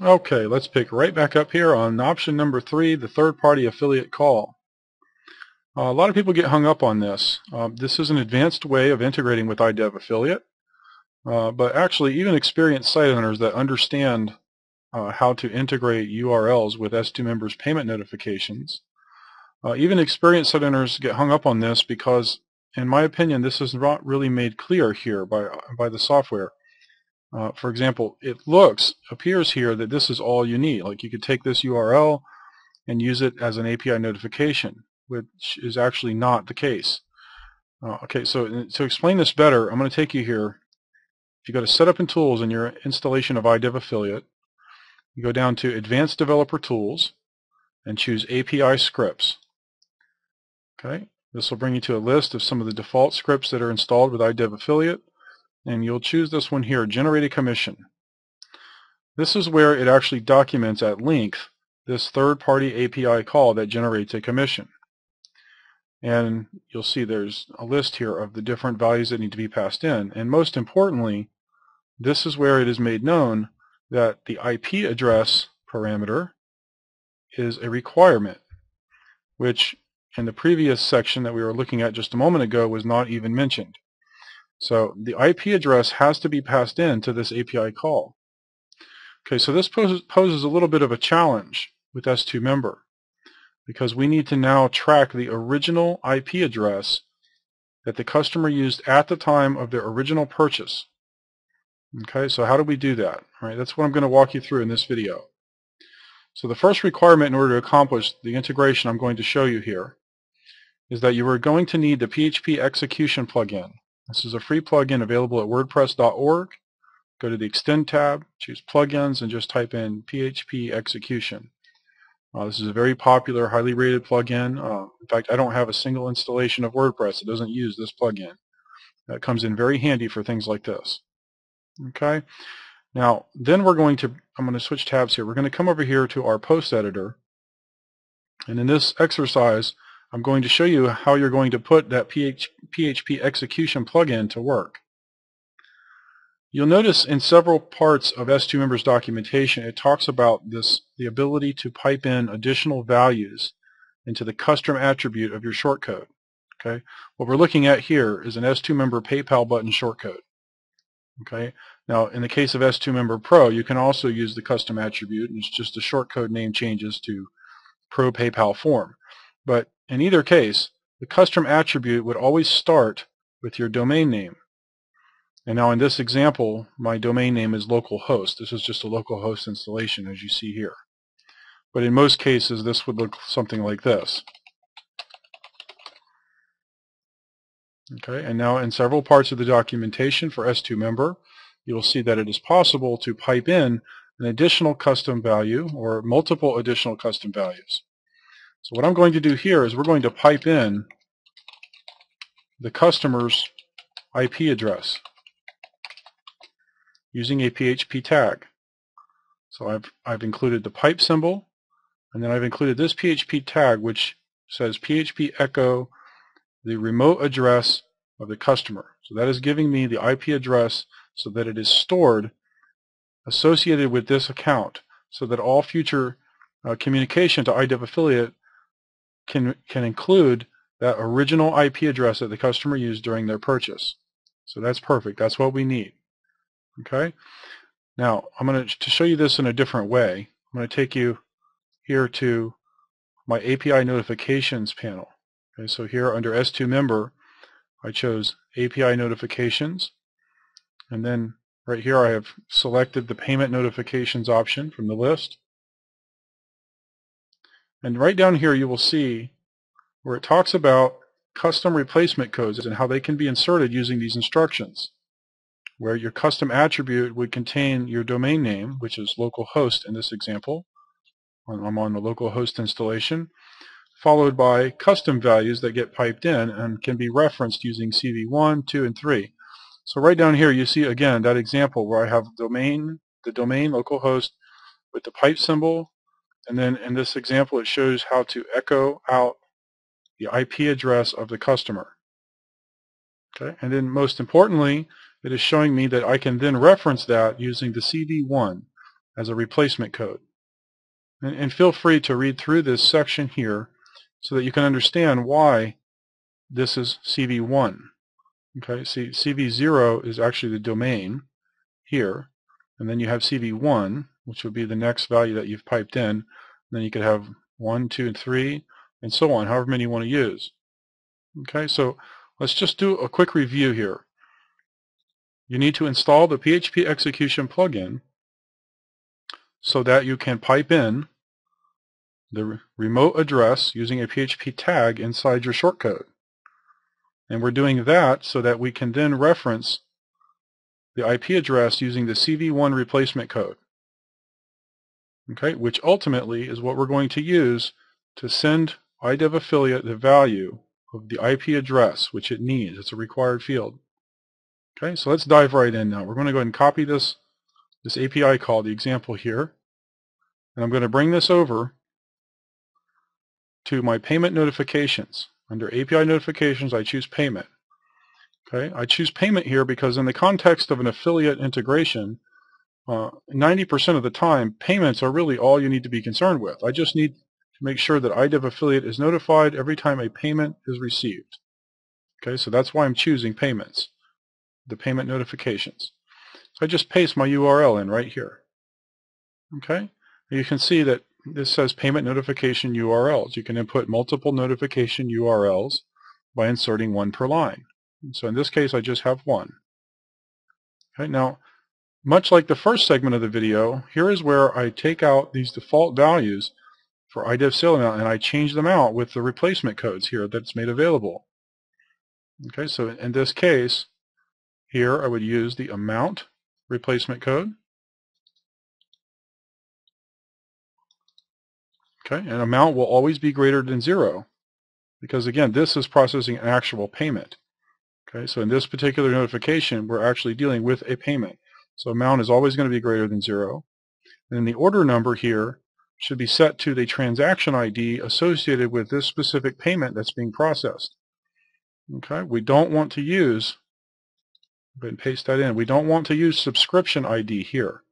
Okay, let's pick right back up here on option number 3, the third-party affiliate call. A lot of people get hung up on this. This is an advanced way of integrating with iDevAffiliate, but actually even experienced site owners that understand how to integrate URLs with S2 members payment notifications. Even experienced site owners get hung up on this because, in my opinion, this is not really made clear here by the software. For example, it appears here that this is all you need. Like, you could take this URL and use it as an API notification, which is actually not the case. Okay, so to explain this better, I'm going to take you here. If you go to Setup and Tools in your installation of iDevAffiliate, you go down to Advanced Developer Tools and choose API Scripts. Okay, this will bring you to a list of some of the default scripts that are installed with iDevAffiliate. And you'll choose this one here, Generate a Commission. This is where it actually documents at length this third-party API call that generates a commission. And you'll see there's a list here of the different values that need to be passed in. And most importantly, this is where it is made known that the IP address parameter is a requirement, which in the previous section that we were looking at just a moment ago was not even mentioned. So the IP address has to be passed in to this API call. Okay, so this poses a little bit of a challenge with S2 member, because we need to now track the original IP address that the customer used at the time of their original purchase. Okay, so how do we do that? All right, that's what I'm going to walk you through in this video. So the first requirement in order to accomplish the integration I'm going to show you here is that you are going to need the PHP execution plugin. This is a free plugin available at wordpress.org. Go to the Extend tab, choose Plugins, and just type in PHP execution. This is a very popular, highly rated plugin. In fact, I don't have a single installation of WordPress that doesn't use this plugin. That comes in very handy for things like this. Okay. Now, then I'm going to switch tabs here. We're going to come over here to our post editor. And in this exercise, I'm going to show you how you're going to put that PHP execution plugin to work. You'll notice in several parts of S2 Members documentation it talks about this, the ability to pipe in additional values into the custom attribute of your shortcode. Okay? What we're looking at here is an S2 Member PayPal button shortcode. Okay? Now, in the case of S2 Member Pro, you can also use the custom attribute, and it's just the shortcode name changes to Pro PayPal Form. But in either case, the custom attribute would always start with your domain name. And now in this example, my domain name is localhost. This is just a localhost installation, as you see here. But in most cases, this would look something like this. Okay, and now in several parts of the documentation for S2 member, you'll see that it is possible to pipe in an additional custom value or multiple additional custom values. So what I'm going to do here is we're going to pipe in the customer's IP address using a PHP tag. So I've included the pipe symbol, and then I've included this PHP tag which says PHP echo the remote address of the customer. So that is giving me the IP address so that it is stored associated with this account, so that all future communication to iDevAffiliate can include that original IP address that the customer used during their purchase. So that's perfect. That's what we need. Okay. Now, I'm going to show you this in a different way. I'm going to take you here to my API notifications panel. Okay, so here under S2 member, I chose API notifications, and then right here I have selected the payment notifications option from the list. And right down here you will see where it talks about custom replacement codes and how they can be inserted using these instructions, where your custom attribute would contain your domain name, which is localhost in this example. I'm on the localhost installation, followed by custom values that get piped in and can be referenced using CV1, 2, and 3. So right down here you see again that example where I have domain, the domain localhost with the pipe symbol. And then in this example, it shows how to echo out the IP address of the customer. Okay, and then most importantly, it is showing me that I can then reference that using the CV1. as a replacement code. And feel free to read through this section here so that you can understand why this is CV1. Okay, see, CV0 is actually the domain here, and then you have CV1, which would be the next value that you've piped in. Then you could have 1, 2, and 3, and so on, however many you want to use. Okay, so let's just do a quick review here. You need to install the PHP execution plugin so that you can pipe in the remote address using a PHP tag inside your shortcode. And we're doing that so that we can then reference the IP address using the CV1 replacement code. Okay, which ultimately is what we're going to use to send iDevAffiliate the value of the IP address, which it needs. It's a required field. Okay, so let's dive right in now. We're going to go ahead and copy this API call, the example here, and I'm going to bring this over to my payment notifications. Under API notifications, I choose payment. Okay, I choose payment here because in the context of an affiliate integration, 90% of the time, payments are really all you need to be concerned with. I just need to make sure that iDevAffiliate is notified every time a payment is received. Okay, so that's why I'm choosing payments, the payment notifications. So I just paste my URL in right here. Okay, you can see that this says payment notification URLs. You can input multiple notification URLs by inserting one per line. So in this case, I just have one. Okay, now, much like the first segment of the video, here is where I take out these default values for iDevAffiliate and I change them out with the replacement codes here that's made available. Okay, so in this case, here I would use the amount replacement code. Okay, and amount will always be greater than 0 because, again, this is processing an actual payment. Okay, so in this particular notification, we're actually dealing with a payment. So amount is always going to be greater than 0. And then the order number here should be set to the transaction ID associated with this specific payment that's being processed. Okay, we don't want to use, go ahead and paste that in, we don't want to use subscription ID here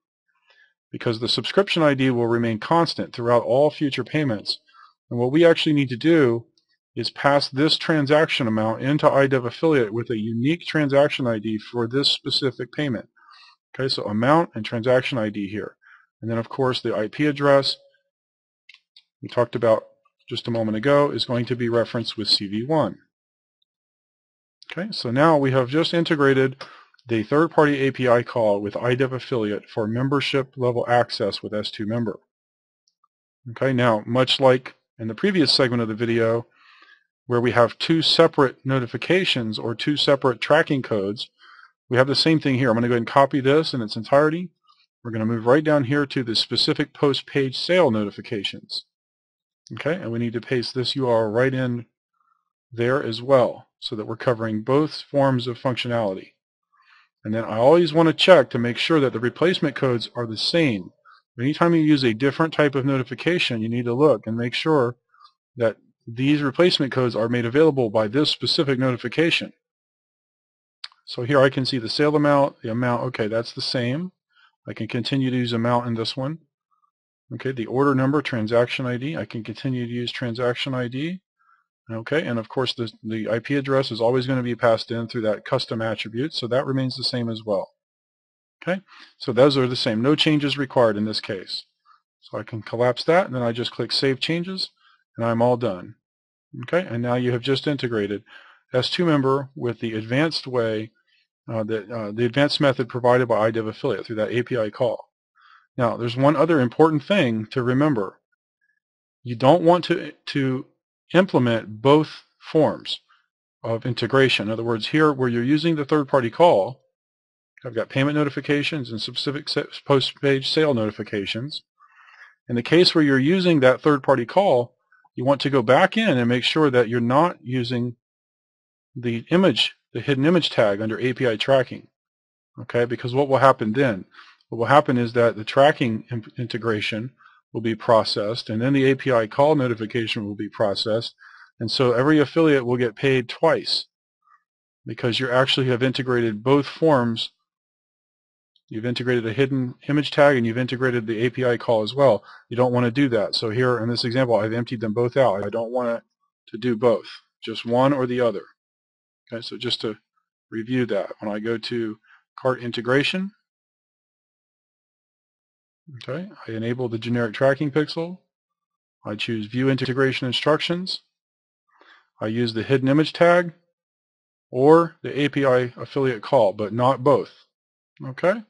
because the subscription ID will remain constant throughout all future payments. And what we actually need to do is pass this transaction amount into iDevAffiliate with a unique transaction ID for this specific payment. Okay, so amount and transaction ID here. And then, of course, the IP address we talked about just a moment ago is going to be referenced with CV1. Okay, so now we have just integrated the third-party API call with iDevAffiliate for membership-level access with S2 Member. Okay, now, much like in the previous segment of the video where we have two separate notifications or two separate tracking codes, we have the same thing here. I'm going to go ahead and copy this in its entirety. We're going to move right down here to the specific post page sale notifications. Okay, and we need to paste this URL right in there as well so that we're covering both forms of functionality. And then I always want to check to make sure that the replacement codes are the same. Anytime you use a different type of notification, you need to look and make sure that these replacement codes are made available by this specific notification. So here I can see the sale amount, the amount, okay, that's the same. I can continue to use amount in this one. Okay, the order number, transaction ID, I can continue to use transaction ID. Okay, and of course the IP address is always going to be passed in through that custom attribute, so that remains the same as well. Okay, so those are the same. No changes required in this case. So I can collapse that, and then I just click Save Changes, and I'm all done. Okay, and now you have just integrated S2 Member with the advanced way, the advanced method provided by iDevAffiliate through that API call. Now, there's one other important thing to remember. You don't want to implement both forms of integration. In other words, here where you're using the third-party call, I've got payment notifications and specific post-page sale notifications. In the case where you're using that third-party call, you want to go back in and make sure that you're not using the image, the hidden image tag under API tracking. Okay, because what will happen then? What will happen is that the tracking integration will be processed, and then the API call notification will be processed, and so every affiliate will get paid twice because you actually have integrated both forms You've integrated a hidden image tag and you've integrated the API call as well. You don't want to do that. So here in this example, I've emptied them both out. I don't want to do both, just one or the other. Okay, so just to review that, when I go to cart integration, okay, I enable the generic tracking pixel. I choose view integration instructions. I use the hidden image tag or the API affiliate call, but not both. Okay?